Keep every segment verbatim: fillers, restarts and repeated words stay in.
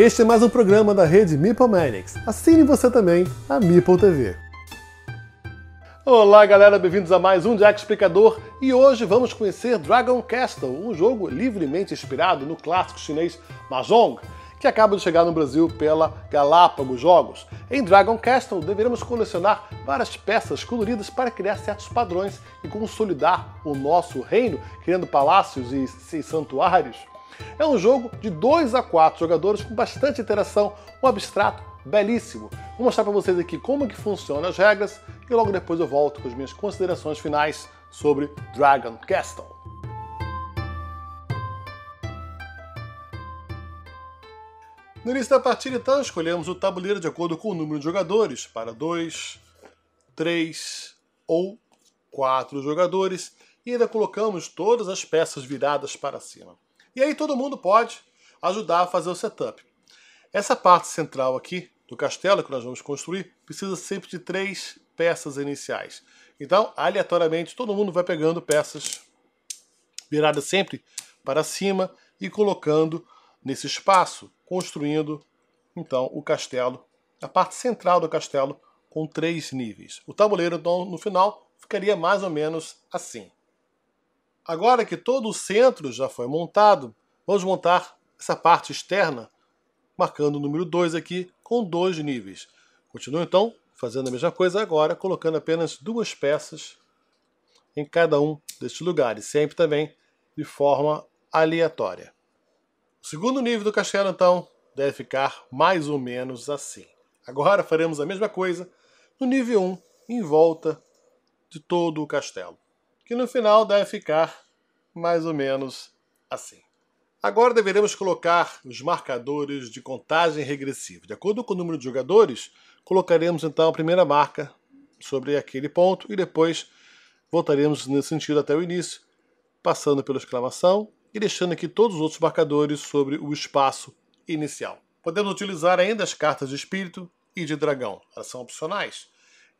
Este é mais um programa da rede Meeple Maníacos. Assine você também a Meeple T V. Olá galera, bem-vindos a mais um Jack Explicador e hoje vamos conhecer Dragon Castle, um jogo livremente inspirado no clássico chinês Mahjong, que acaba de chegar no Brasil pela Galápagos Jogos. Em Dragon Castle deveremos colecionar várias peças coloridas para criar certos padrões e consolidar o nosso reino, criando palácios e, e santuários. É um jogo de dois a quatro jogadores com bastante interação, um abstrato belíssimo. Vou mostrar para vocês aqui como que funcionam as regras e logo depois eu volto com as minhas considerações finais sobre Dragon Castle. No início da partida, então, escolhemos o tabuleiro de acordo com o número de jogadores, para dois, três ou quatro jogadores, e ainda colocamos todas as peças viradas para cima. E aí todo mundo pode ajudar a fazer o setup. Essa parte central aqui do castelo que nós vamos construir precisa sempre de três peças iniciais. Então, aleatoriamente, todo mundo vai pegando peças viradas sempre para cima e colocando nesse espaço, construindo então o castelo, a parte central do castelo com três níveis. O tabuleiro então, no final ficaria mais ou menos assim. Agora que todo o centro já foi montado, vamos montar essa parte externa, marcando o número dois aqui com dois níveis. Continuo então fazendo a mesma coisa agora, colocando apenas duas peças em cada um destes lugares, sempre também de forma aleatória. O segundo nível do castelo, então, deve ficar mais ou menos assim. Agora faremos a mesma coisa no nível um, em volta de todo o castelo, que no final deve ficar mais ou menos assim. Agora deveremos colocar os marcadores de contagem regressiva. De acordo com o número de jogadores, colocaremos então a primeira marca sobre aquele ponto e depois voltaremos nesse sentido até o início, passando pela exclamação, e deixando aqui todos os outros marcadores sobre o espaço inicial. Podemos utilizar ainda as cartas de espírito e de dragão, elas são opcionais.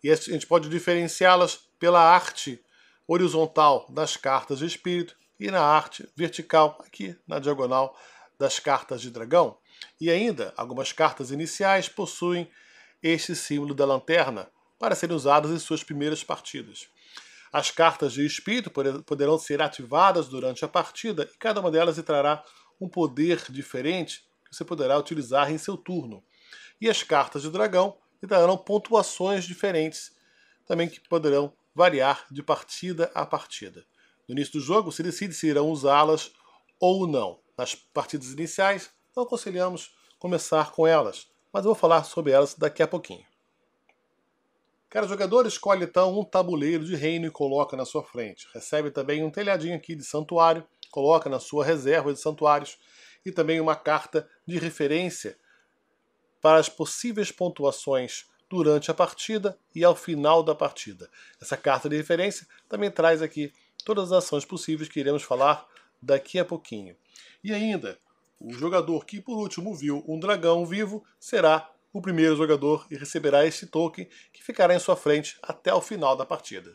E a gente pode diferenciá-las pela arte horizontal das cartas de espírito e na arte vertical, aqui na diagonal, das cartas de dragão. E ainda, algumas cartas iniciais possuem este símbolo da lanterna para serem usadas em suas primeiras partidas. As cartas de espírito poderão ser ativadas durante a partida e cada uma delas trará um poder diferente que você poderá utilizar em seu turno. E as cartas de dragão trarão pontuações diferentes, também que poderão variar de partida a partida. No início do jogo, se decide se irão usá-las ou não. Nas partidas iniciais, não aconselhamos começar com elas, mas eu vou falar sobre elas daqui a pouquinho. Cada jogador escolhe então um tabuleiro de reino e coloca na sua frente. Recebe também um telhadinho aqui de santuário, coloca na sua reserva de santuários e também uma carta de referência para as possíveis pontuações durante a partida e ao final da partida. Essa carta de referência também traz aqui todas as ações possíveis que iremos falar daqui a pouquinho. E ainda, o jogador que por último viu um dragão vivo será o primeiro jogador e receberá este token que ficará em sua frente até o final da partida.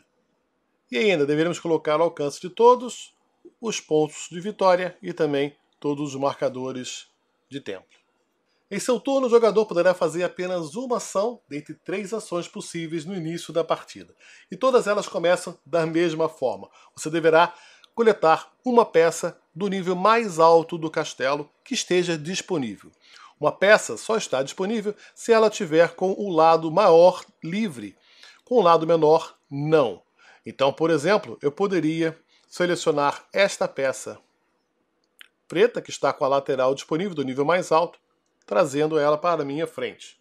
E ainda deveremos colocar ao alcance de todos os pontos de vitória e também todos os marcadores de tempo. Em seu turno, o jogador poderá fazer apenas uma ação dentre três ações possíveis no início da partida. E todas elas começam da mesma forma. Você deverá coletar uma peça do nível mais alto do castelo que esteja disponível. Uma peça só está disponível se ela tiver com o lado maior livre, com o lado menor não. Então, por exemplo, eu poderia selecionar esta peça preta, que está com a lateral disponível do nível mais alto, trazendo ela para a minha frente.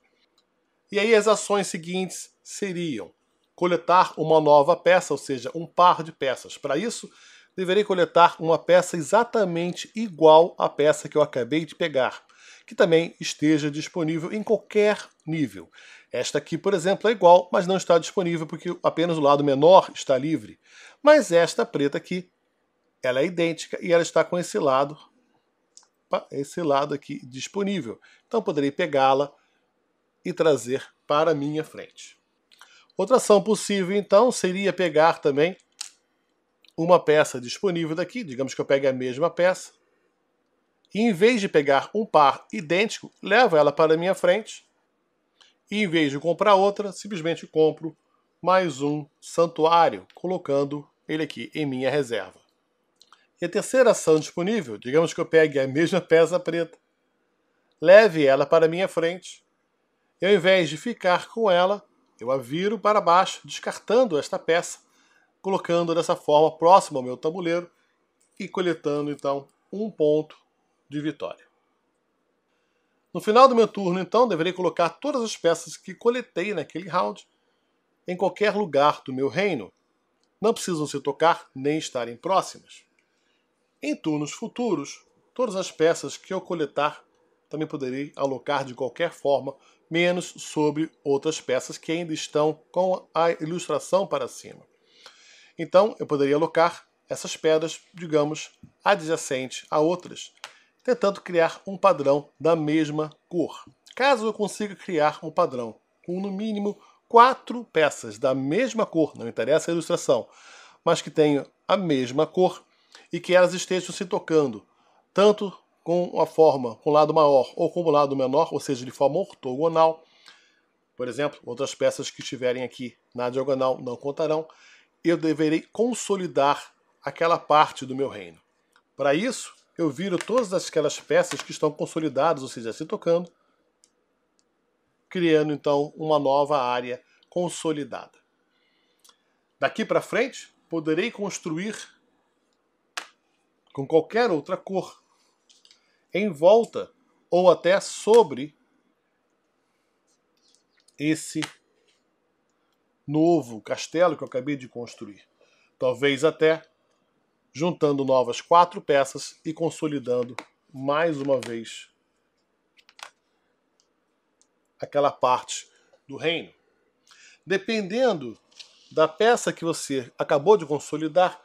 E aí as ações seguintes seriam coletar uma nova peça, ou seja, um par de peças. Para isso, deverei coletar uma peça exatamente igual à peça que eu acabei de pegar, que também esteja disponível em qualquer nível. Esta aqui, por exemplo, é igual, mas não está disponível porque apenas o lado menor está livre. Mas esta preta aqui, ela é idêntica e ela está com esse lado, esse lado aqui disponível. Então poderei pegá-la e trazer para a minha frente. Outra ação possível, então, seria pegar também uma peça disponível daqui, digamos que eu pegue a mesma peça, e em vez de pegar um par idêntico, levo ela para a minha frente, e em vez de comprar outra, simplesmente compro mais um santuário, colocando ele aqui em minha reserva. E a terceira ação disponível, digamos que eu pegue a mesma peça preta, leve ela para a minha frente, e ao invés de ficar com ela, eu a viro para baixo, descartando esta peça, colocando dessa forma próximo ao meu tabuleiro e coletando então um ponto de vitória. No final do meu turno, então, deverei colocar todas as peças que coletei naquele round em qualquer lugar do meu reino. Não precisam se tocar nem estarem próximas. Em turnos futuros, todas as peças que eu coletar também poderei alocar de qualquer forma, menos sobre outras peças que ainda estão com a ilustração para cima. Então, eu poderia alocar essas pedras, digamos, adjacentes a outras, tentando criar um padrão da mesma cor. Caso eu consiga criar um padrão com, no mínimo, quatro peças da mesma cor, não interessa a ilustração, mas que tenham a mesma cor e que elas estejam se tocando, tanto com a forma, com o lado maior ou com o lado menor, ou seja, de forma ortogonal. Por exemplo, outras peças que estiverem aqui na diagonal não contarão. Eu deverei consolidar aquela parte do meu reino. Para isso, eu viro todas aquelas peças que estão consolidadas, ou seja, se tocando, criando então uma nova área consolidada. Daqui para frente, poderei construir com qualquer outra cor em volta ou até sobre esse novo castelo que eu acabei de construir. Talvez até juntando novas quatro peças e consolidando mais uma vez aquela parte do reino. Dependendo da peça que você acabou de consolidar,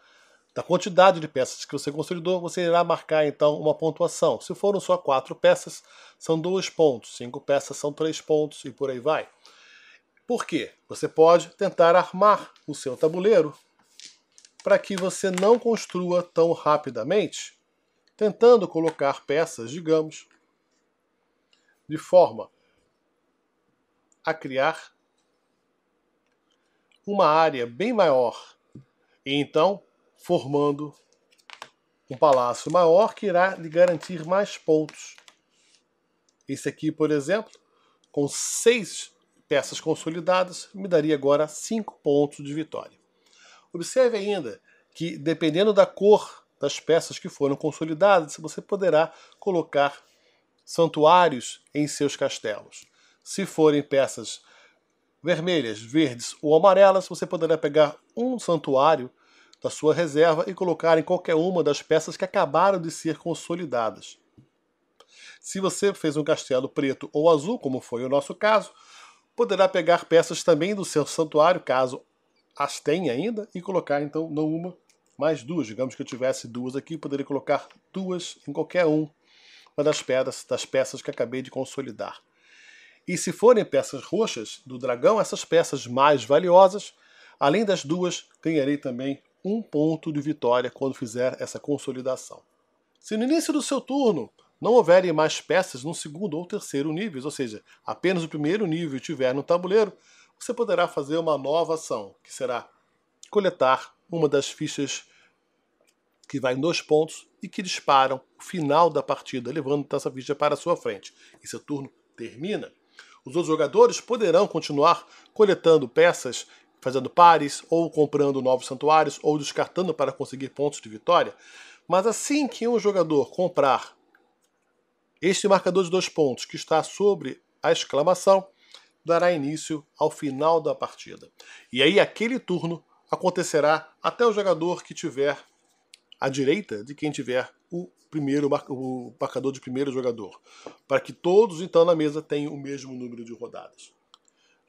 da quantidade de peças que você consolidou, você irá marcar então uma pontuação. Se foram só quatro peças, são dois pontos. Cinco peças são três pontos e por aí vai. Por quê? Você pode tentar armar o seu tabuleiro para que você não construa tão rapidamente, tentando colocar peças, digamos, de forma a criar uma área bem maior e então formando um palácio maior que irá lhe garantir mais pontos. Esse aqui, por exemplo, com seis peças consolidadas, me daria agora cinco pontos de vitória. Observe ainda que, dependendo da cor das peças que foram consolidadas, você poderá colocar santuários em seus castelos. Se forem peças vermelhas, verdes ou amarelas, você poderá pegar um santuário da sua reserva e colocar em qualquer uma das peças que acabaram de ser consolidadas. Se você fez um castelo preto ou azul, como foi o nosso caso, poderá pegar peças também do seu santuário, caso as tenha ainda, e colocar então não uma, mas duas. Digamos que eu tivesse duas aqui, poderia colocar duas em qualquer um, uma das pedras, das peças que acabei de consolidar. E se forem peças roxas do dragão, essas peças mais valiosas, além das duas, ganharei também um ponto de vitória quando fizer essa consolidação. Se no início do seu turno não houverem mais peças no segundo ou terceiro níveis, ou seja, apenas o primeiro nível tiver no tabuleiro, você poderá fazer uma nova ação, que será coletar uma das fichas que vai em dois pontos e que disparam o final da partida, levando essa ficha para a sua frente. E seu turno termina. Os outros jogadores poderão continuar coletando peças, fazendo pares, ou comprando novos santuários, ou descartando para conseguir pontos de vitória. Mas assim que um jogador comprar este marcador de dois pontos que está sobre a exclamação, dará início ao final da partida. E aí aquele turno acontecerá até o jogador que tiver à direita de quem tiver o primeiro o marcador de primeiro jogador, para que todos então na mesa tenham o mesmo número de rodadas.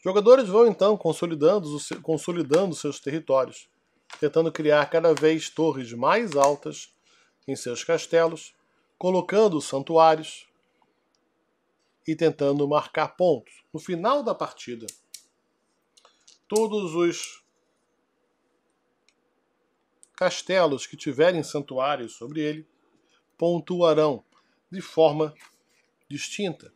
Jogadores vão então consolidando, consolidando seus territórios, tentando criar cada vez torres mais altas em seus castelos, colocando santuários e tentando marcar pontos. No final da partida, todos os castelos que tiverem santuários sobre ele pontuarão, de forma distinta.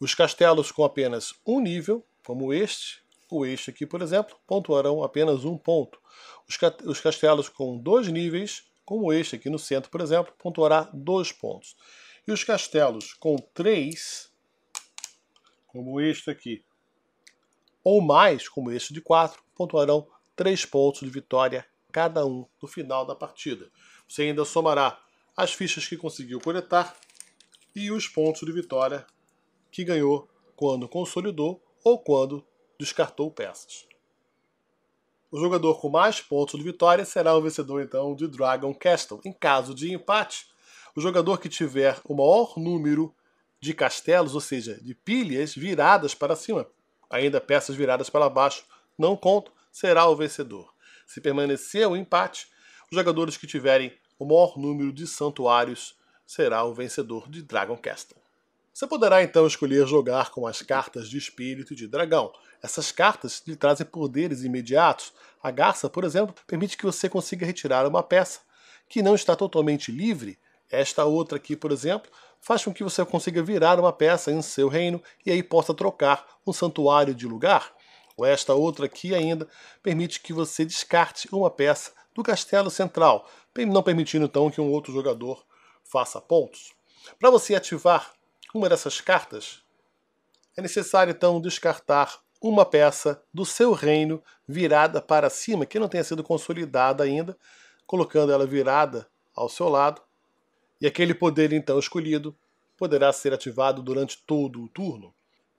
Os castelos com apenas um nível, como este, ou este aqui, por exemplo, pontuarão apenas um ponto. Os, ca os castelos com dois níveis, como este aqui no centro, por exemplo, pontuará dois pontos. E os castelos com três, como este aqui, ou mais, como este de quatro, pontuarão três pontos de vitória cada um no final da partida. Você ainda somará as fichas que conseguiu coletar e os pontos de vitória que ganhou quando consolidou ou quando descartou peças. O jogador com mais pontos de vitória será o vencedor, então, de Dragon Castle. Em caso de empate, o jogador que tiver o maior número de castelos, ou seja, de pilhas viradas para cima, ainda peças viradas para baixo, não contam, será o vencedor. Se permanecer o empate, os jogadores que tiverem o maior número de santuários será o vencedor de Dragon Castle. Você poderá então escolher jogar com as cartas de espírito de dragão. Essas cartas lhe trazem poderes imediatos. A garça, por exemplo, permite que você consiga retirar uma peça que não está totalmente livre. Esta outra aqui, por exemplo, faz com que você consiga virar uma peça em seu reino e aí possa trocar um santuário de lugar. Ou esta outra aqui ainda permite que você descarte uma peça do castelo central, não permitindo então que um outro jogador faça pontos. Para você ativar uma dessas cartas, é necessário então descartar uma peça do seu reino virada para cima, que não tenha sido consolidada ainda, colocando ela virada ao seu lado. E aquele poder então escolhido poderá ser ativado durante todo o turno.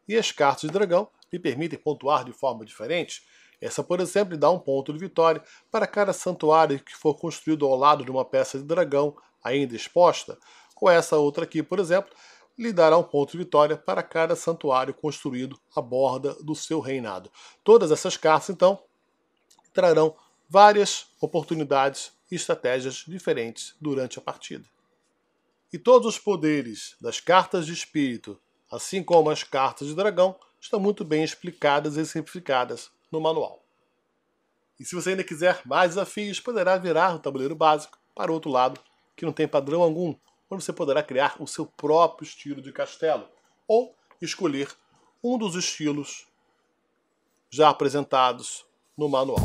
E as cartas de dragão lhe permitem pontuar de forma diferente. Essa, por exemplo, lhe dá um ponto de vitória para cada santuário que for construído ao lado de uma peça de dragão ainda exposta. Com essa outra aqui, por exemplo, lhe dará um ponto de vitória para cada santuário construído à borda do seu reinado. Todas essas cartas, então, trarão várias oportunidades e estratégias diferentes durante a partida. E todos os poderes das cartas de espírito, assim como as cartas de dragão, estão muito bem explicadas e simplificadas no manual. E se você ainda quiser mais desafios, poderá virar o tabuleiro básico para o outro lado, que não tem padrão algum, onde você poderá criar o seu próprio estilo de castelo, ou escolher um dos estilos já apresentados no manual.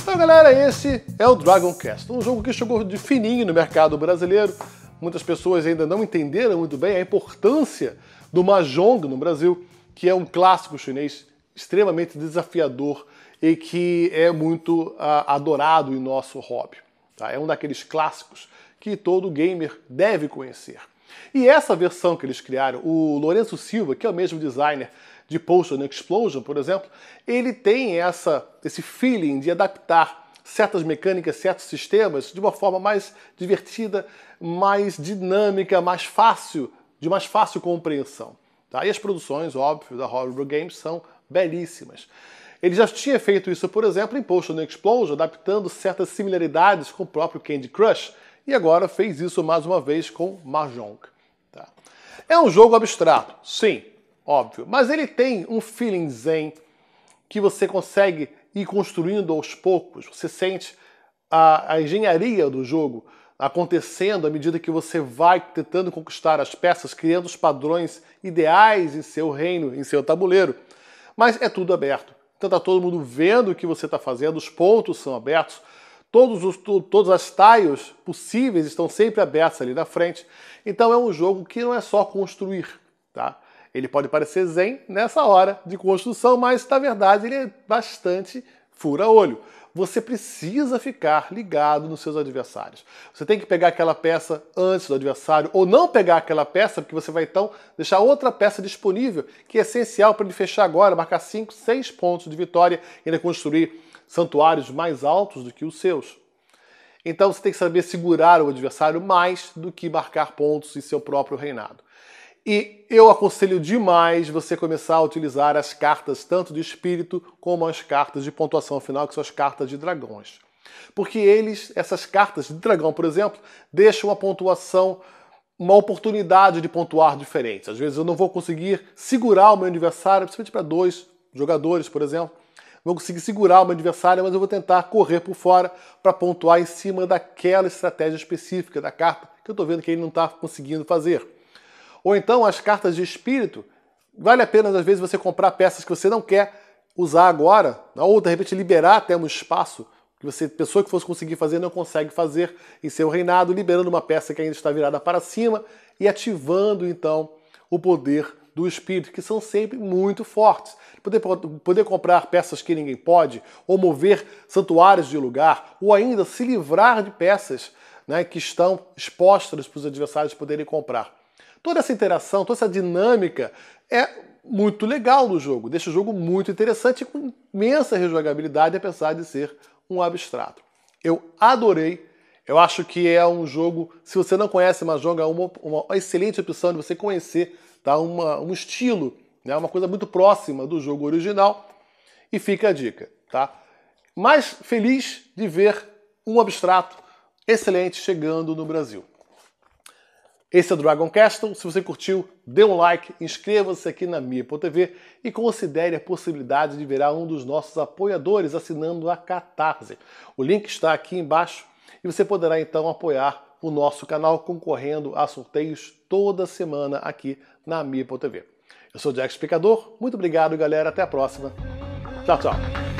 Então, galera, esse é o Dragon Castle, um jogo que chegou de fininho no mercado brasileiro. Muitas pessoas ainda não entenderam muito bem a importância do Mahjong no Brasil, que é um clássico chinês extremamente desafiador e que é muito uh, adorado em nosso hobby. Tá? É um daqueles clássicos que todo gamer deve conhecer. E essa versão que eles criaram, o Lourenço Silva, que é o mesmo designer de Potion Explosion, por exemplo, ele tem essa, esse feeling de adaptar certas mecânicas, certos sistemas de uma forma mais divertida, mais dinâmica, mais fácil, de mais fácil compreensão. Tá? E as produções, óbvio, da Horrible Games são belíssimas. Ele já tinha feito isso, por exemplo, em Potion Explosion, adaptando certas similaridades com o próprio Candy Crush, e agora fez isso mais uma vez com Mahjong. Tá? É um jogo abstrato, sim, óbvio, mas ele tem um feeling zen que você consegue ir construindo aos poucos. Você sente a, a engenharia do jogo acontecendo à medida que você vai tentando conquistar as peças, criando os padrões ideais em seu reino, em seu tabuleiro, mas é tudo aberto. Então está todo mundo vendo o que você está fazendo, os pontos são abertos, todos os, to, todas as tiles possíveis estão sempre abertas ali na frente. Então é um jogo que não é só construir. Tá? Ele pode parecer zen nessa hora de construção, mas na verdade ele é bastante fura-olho. Você precisa ficar ligado nos seus adversários. Você tem que pegar aquela peça antes do adversário, ou não pegar aquela peça, porque você vai então deixar outra peça disponível, que é essencial para ele fechar agora, marcar cinco, seis pontos de vitória e ainda construir santuários mais altos do que os seus. Então você tem que saber segurar o adversário mais do que marcar pontos em seu próprio reinado. E eu aconselho demais você começar a utilizar as cartas tanto de espírito como as cartas de pontuação final, que são as cartas de dragões. Porque eles, essas cartas de dragão, por exemplo, deixam a pontuação, uma oportunidade de pontuar diferente. Às vezes eu não vou conseguir segurar o meu adversário, principalmente para dois jogadores, por exemplo. Não consegui segurar o meu adversário, mas eu vou tentar correr por fora para pontuar em cima daquela estratégia específica da carta que eu estou vendo que ele não está conseguindo fazer. Ou então as cartas de espírito, vale a pena às vezes você comprar peças que você não quer usar agora, ou de repente liberar até um espaço que você, pessoa que fosse conseguir fazer, não consegue fazer em seu reinado, liberando uma peça que ainda está virada para cima e ativando então o poder do espírito, que são sempre muito fortes. Poder, poder comprar peças que ninguém pode, ou mover santuários de lugar, ou ainda se livrar de peças, né, que estão expostas para os adversários poderem comprar. Toda essa interação, toda essa dinâmica é muito legal no jogo, deixa o jogo muito interessante, com imensa rejogabilidade, apesar de ser um abstrato. Eu adorei, eu acho que é um jogo, se você não conhece Mahjong, é uma, uma excelente opção de você conhecer, tá? Uma, um estilo, né? Uma coisa muito próxima do jogo original, e fica a dica, tá? Mas feliz de ver um abstrato excelente chegando no Brasil. Esse é o Dragon Castle, se você curtiu, dê um like, inscreva-se aqui na Meeple T V e considere a possibilidade de virar um dos nossos apoiadores assinando a Catarse. O link está aqui embaixo e você poderá então apoiar o nosso canal concorrendo a sorteios toda semana aqui na Meeple T V. Eu sou o Jack Explicador, muito obrigado galera, até a próxima, tchau, tchau!